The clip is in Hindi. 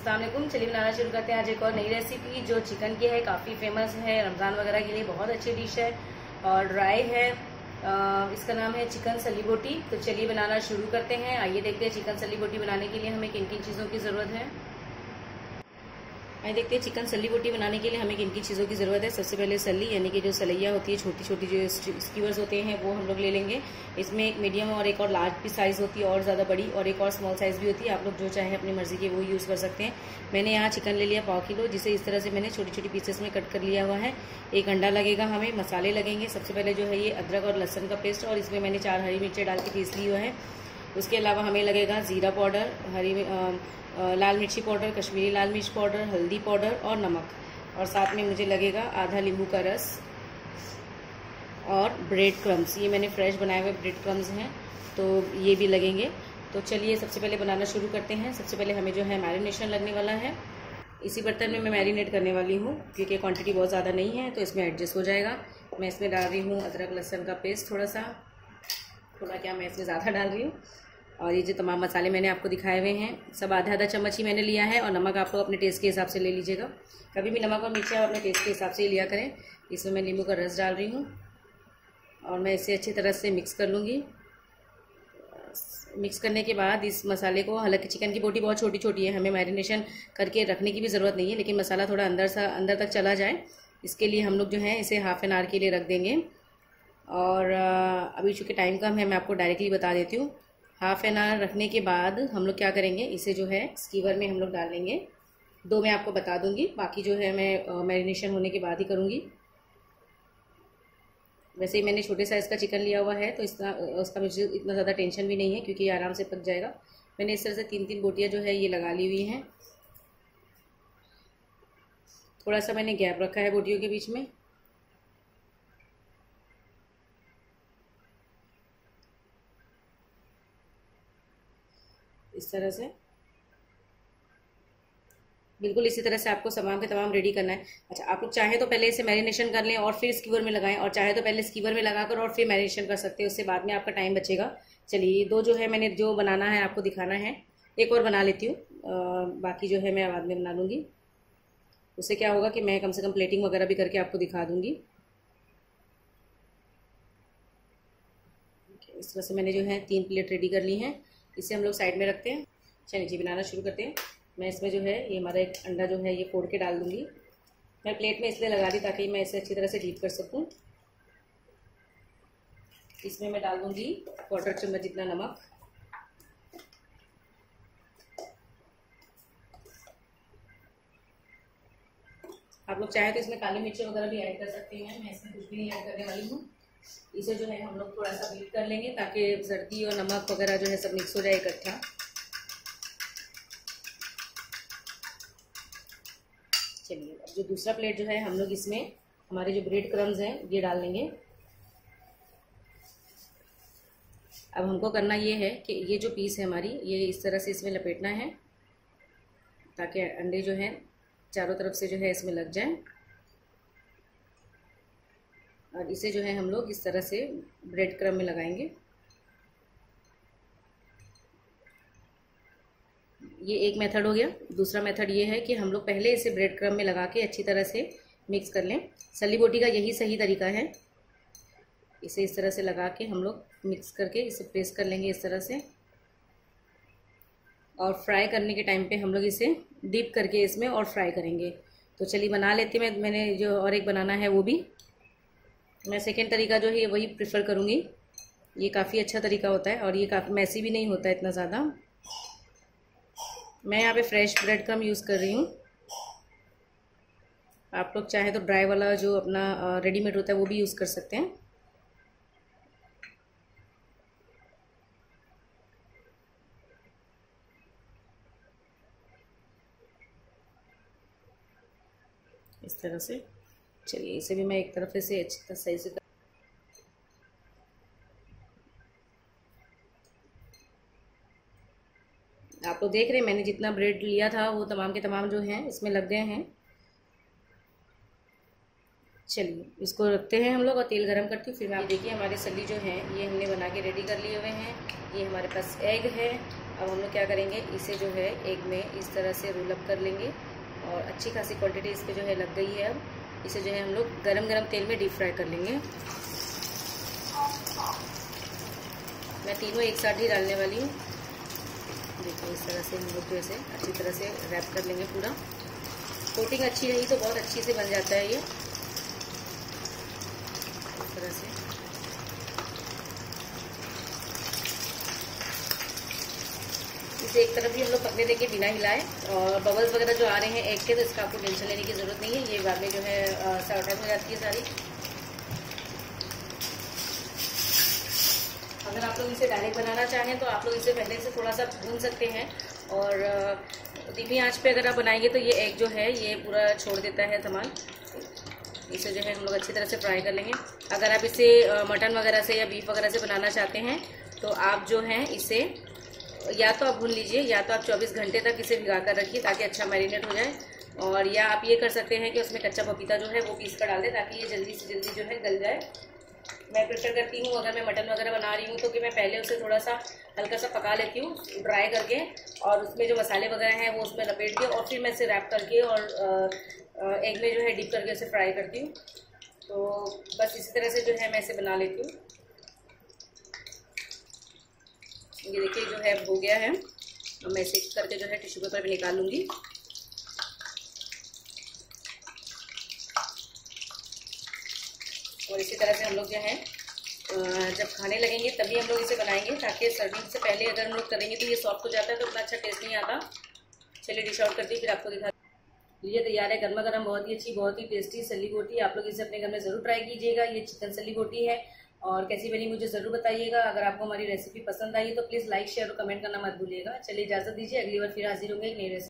अस्सलाम वालेकुम। चलिए बनाना शुरू करते हैं आज एक और नई रेसिपी जो चिकन की है, काफ़ी फेमस है, रमज़ान वगैरह के लिए बहुत अच्छी डिश है और ड्राई है। इसका नाम है चिकन सली बोटी। तो चलिए बनाना शुरू करते हैं। आइए देखते हैं चिकन सली बोटी बनाने के लिए हमें किन किन चीज़ों की ज़रूरत है। आइए देखते हैं चिकन सली बोटी बनाने के लिए हमें किन किन चीज़ों की ज़रूरत है। सबसे पहले सली यानी कि जो सलैया होती है, छोटी छोटी जो स्क्यूअर्स होते हैं वो हम लोग ले लेंगे। इसमें एक मीडियम और एक और लार्ज भी साइज़ होती है, और ज़्यादा बड़ी और एक और स्मॉल साइज़ भी होती है। आप लोग जो चाहे अपनी मर्ज़ी के वो यूज़ कर सकते हैं। मैंने यहाँ चिकन ले लिया पाव किलो, जिसे इस तरह से मैंने छोटी छोटी पीसेस में कट कर लिया हुआ है। एक अंडा लगेगा, हमें मसाले लगेंगे। सबसे पहले जो है ये अदरक और लहसुन का पेस्ट, और इसमें मैंने 4 हरी मिर्चें डाल के पीस ली हुआ है। उसके अलावा हमें लगेगा ज़ीरा पाउडर, लाल मिर्ची पाउडर, कश्मीरी लाल मिर्च पाउडर, हल्दी पाउडर और नमक। और साथ में मुझे लगेगा आधा नींबू का रस और ब्रेड क्रम्स। ये मैंने फ्रेश बनाए हुए ब्रेड क्रम्स हैं, तो ये भी लगेंगे। तो चलिए सबसे पहले बनाना शुरू करते हैं। सबसे पहले हमें जो है मैरिनेशन लगने वाला है। इसी बर्तन में मैं मैरिनेट करने वाली हूँ, क्योंकि क्वांटिटी बहुत ज़्यादा नहीं है तो इसमें एडजस्ट हो जाएगा। मैं इसमें डाल रही हूँ अदरक लहसुन का पेस्ट, मैं इसमें ज़्यादा डाल रही हूँ। और ये जो तमाम मसाले मैंने आपको दिखाए हुए हैं, सब आधा आधा चम्मच ही मैंने लिया है। और नमक आप लोग अपने टेस्ट के हिसाब से ले लीजिएगा। कभी भी नमक और मिर्ची आप अपने टेस्ट के हिसाब से ही लिया करें। इसमें मैं नींबू का रस डाल रही हूँ और मैं इसे अच्छी तरह से मिक्स कर लूँगी। मिक्स करने के बाद इस मसाले को, हालांकि चिकन की बोटी बहुत छोटी छोटी है, हमें मैरिनेशन करके रखने की भी ज़रूरत नहीं है, लेकिन मसाला थोड़ा अंदर तक चला जाए, इसके लिए हम लोग जो है इसे हाफ एन आवर के लिए रख देंगे। और अभी चूँकि टाइम कम है, मैं आपको डायरेक्टली बता देती हूँ। हाफ एन आवर रखने के बाद हम लोग क्या करेंगे, इसे जो है स्कीवर में हम लोग डाल लेंगे। दो मैं आपको बता दूंगी, बाकी जो है मैं मैरिनेशन होने के बाद ही करूंगी। वैसे ही मैंने छोटे साइज़ का चिकन लिया हुआ है, तो उसका मुझे इतना ज़्यादा टेंशन भी नहीं है, क्योंकि ये आराम से पक जाएगा। मैंने इस तरह से 3-3 बोटियाँ जो है ये लगा ली हुई हैं। थोड़ा सा मैंने गैप रखा है बोटियों के बीच में। इस तरह से बिल्कुल इसी तरह से आपको तमाम के तमाम रेडी करना है। अच्छा, आप लोग चाहे तो पहले इसे मैरिनेशन कर लें और फिर स्कीवर में लगाएं, और चाहे तो पहले स्कीवर में लगाकर और फिर मैरिनेशन कर सकते हैं, उससे बाद में आपका टाइम बचेगा। चलिए दो जो है मैंने जो बनाना है आपको दिखाना है, एक और बना लेती हूँ, बाकी जो है मैं बाद में बना लूँगी। उससे क्या होगा कि मैं कम से कम प्लेटिंग वगैरह भी करके आपको दिखा दूँगी। इस तरह से मैंने जो है 3 प्लेट रेडी कर ली हैं, इसे हम लोग साइड में रखते हैं। चलिए जी बनाना शुरू करते हैं। मैं इसमें जो है ये हमारा एक अंडा जो है ये फोड़ के डाल दूँगी। मैं प्लेट में इसलिए लगा दी ताकि मैं इसे अच्छी तरह से डीप कर सकूँ। इसमें मैं डाल दूँगी 1/4 चम्मच जितना नमक, आप लोग चाहे तो इसमें काली मिर्ची वगैरह भी ऐड कर सकते हैं। मैं इसमें कुछ भी नहीं ऐड करने वाली हूँ। इसे जो है हम लोग थोड़ा सा बीट कर लेंगे ताकि सर्दी और नमक वगैरह जो है सब मिक्स हो जाए इकट्ठा। चलिए अब जो दूसरा प्लेट जो है हम लोग इसमें हमारे जो ब्रेड क्रम्स हैं ये डाल लेंगे। अब हमको करना ये है कि ये जो पीस है हमारी ये इस तरह से इसमें लपेटना है ताकि अंडे जो है चारों तरफ से जो है इसमें लग जाए। और इसे जो है हम लोग इस तरह से ब्रेड क्रम में लगाएंगे। ये एक मेथड हो गया। दूसरा मेथड ये है कि हम लोग पहले इसे ब्रेड क्रम में लगा के अच्छी तरह से मिक्स कर लें। सली बोटी का यही सही तरीका है। इसे इस तरह से लगा के हम लोग मिक्स करके इसे प्रेस कर लेंगे इस तरह से। और फ्राई करने के टाइम पे हम लोग इसे डीप करके इसमें और फ्राई करेंगे। तो चलिए बना लेते हैं। मैंने जो और एक बनाना है वो भी, मैं सेकेंड तरीका जो है वही प्रेफर करूँगी। ये काफ़ी अच्छा तरीका होता है और ये काफ़ी मैसी भी नहीं होता है इतना ज़्यादा। मैं यहाँ पे फ्रेश ब्रेड क्रम यूज़ कर रही हूँ। आप लोग चाहे तो ड्राई वाला जो अपना रेडीमेड होता है वो भी यूज़ कर सकते हैं। इस तरह से चलिए इसे भी मैं एक तरफ से अच्छी सही से आप लोग देख रहे हैं मैंने जितना ब्रेड लिया था वो तमाम के तमाम जो हैं इसमें लग गए हैं। चलिए इसको रखते हैं हम लोग और तेल गरम करती हूँ फिर। आप देखिए हमारे सली जो हैं ये हमने बना के रेडी कर लिए हुए हैं। ये हमारे पास एग है, अब हम लोग क्या करेंगे, इसे जो है एग में इस तरह से रोल अप कर लेंगे। और अच्छी खासी क्वांटिटी इस पर जो है लग गई है। अब इसे जो है हम लोग गरम गरम तेल में डीप फ्राई कर लेंगे। मैं तीनों एक साथ ही डालने वाली हूँ। देखिए इस तरह से हम लोग जो है अच्छी तरह से रैप कर लेंगे पूरा। कोटिंग अच्छी रही तो बहुत अच्छी से बन जाता है ये। इस तरह से इसे एक तरफ ही हम लोग पकने देंगे बिना हिलाए। और बबल्स वगैरह जो आ रहे हैं एग के, तो इसका आपको टेंशन लेने की जरूरत नहीं है। ये बाद में जो है साउट हो जाती है सारी। अगर आप लोग इसे डायरेक्ट बनाना चाहें तो आप लोग इसे पहले से थोड़ा सा भून सकते हैं। और धीमी आंच पे अगर आप बनाएंगे तो ये एग जो है ये पूरा छोड़ देता है सामान। इसे जो है हम लोग अच्छी तरह से फ्राई कर लेंगे। अगर आप इसे मटन वगैरह से या बीफ वगैरह से बनाना चाहते हैं तो आप जो है इसे या तो आप भून लीजिए या तो आप 24 घंटे तक इसे भिगा कर रखिए ताकि अच्छा मैरिनेट हो जाए। और या आप ये कर सकते हैं कि उसमें कच्चा पपीता जो है वो पीस कर डाल दें ताकि ये जल्दी से जल्दी जो है गल जाए। मैं प्रेफर करती हूँ अगर मैं मटन वगैरह बना रही हूँ तो कि मैं पहले उसे थोड़ा सा हल्का सा पका लेती हूँ ड्राई करके, और उसमें जो मसाले वगैरह हैं वो उसमें लपेट के और फिर मैं इसे रैप करके और एग में जो है डिप करके उसे फ्राई करती हूँ। तो बस इसी तरह से जो है मैं इसे बना लेती हूँ। ये देखिए जो है हो गया है। तो मैं इसे करके जो है टिश्यू पेपर भी निकाल लूँगी। और इसी तरह से हम लोग जो है जब खाने लगेंगे तभी हम लोग इसे बनाएंगे, ताकि सर्विंग से पहले अगर हम लोग करेंगे तो ये सॉफ्ट हो जाता है तो उतना अच्छा टेस्ट नहीं आता। चलिए डिश आउट करती हूँ, फिर आपको दिखा। ये तैयार है गर्मा गर्म, बहुत ही अच्छी, बहुत ही टेस्टी सली बोटी। आप लोग इसे अपने घर में ज़रूर ट्राई कीजिएगा। ये चिकन सली बोटी है और कैसी बनी मुझे ज़रूर बताइएगा। अगर आपको हमारी रेसिपी पसंद आई तो प्लीज़ लाइक, शेयर और कमेंट करना मत भूलिएगा। चलिए इजाज़त दीजिए, अगली बार फिर हाजिर होंगे एक नई रेसिपी।